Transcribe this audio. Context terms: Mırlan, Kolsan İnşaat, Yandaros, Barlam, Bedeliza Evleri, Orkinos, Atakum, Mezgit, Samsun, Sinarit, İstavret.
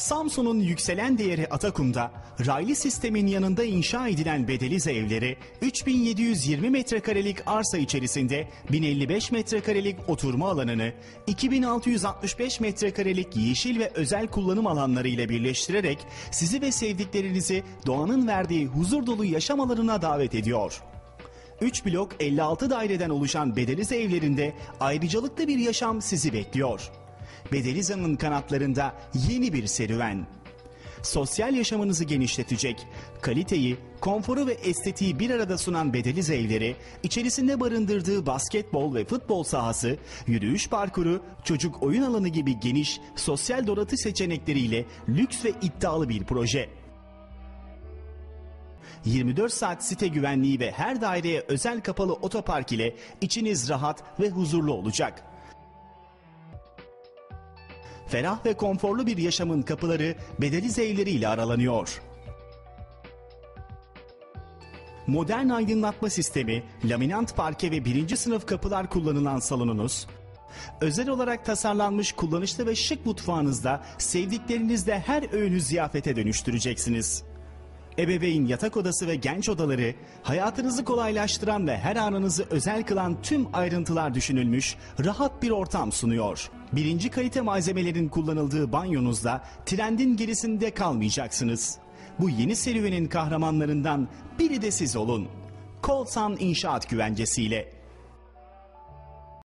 Samsun'un yükselen değeri Atakum'da raylı sistemin yanında inşa edilen Bedeliza Evleri 3720 metrekarelik arsa içerisinde 1055 metrekarelik oturma alanını 2665 metrekarelik yeşil ve özel kullanım alanları ile birleştirerek sizi ve sevdiklerinizi doğanın verdiği huzur dolu yaşam alanına davet ediyor. 3 blok 56 daireden oluşan Bedeliza Evlerinde ayrıcalıklı bir yaşam sizi bekliyor. Bedeliza'nın kanatlarında yeni bir serüven. Sosyal yaşamınızı genişletecek, kaliteyi, konforu ve estetiği bir arada sunan Bedeliza Evleri, içerisinde barındırdığı basketbol ve futbol sahası, yürüyüş parkuru, çocuk oyun alanı gibi geniş, sosyal donatı seçenekleriyle lüks ve iddialı bir proje. 24 saat site güvenliği ve her daireye özel kapalı otopark ile içiniz rahat ve huzurlu olacak. Ferah ve konforlu bir yaşamın kapıları Bedeliza Evleri ile aralanıyor. Modern aydınlatma sistemi, laminant parke ve 1. sınıf kapılar kullanılan salonunuz, özel olarak tasarlanmış kullanışlı ve şık mutfağınızda sevdiklerinizle her öğünü ziyafete dönüştüreceksiniz. Ebeveyn yatak odası ve genç odaları, hayatınızı kolaylaştıran ve her anınızı özel kılan tüm ayrıntılar düşünülmüş, rahat bir ortam sunuyor. Birinci kalite malzemelerin kullanıldığı banyonuzda trendin gerisinde kalmayacaksınız. Bu yeni serüvenin kahramanlarından biri de siz olun. Kolsan İnşaat güvencesiyle.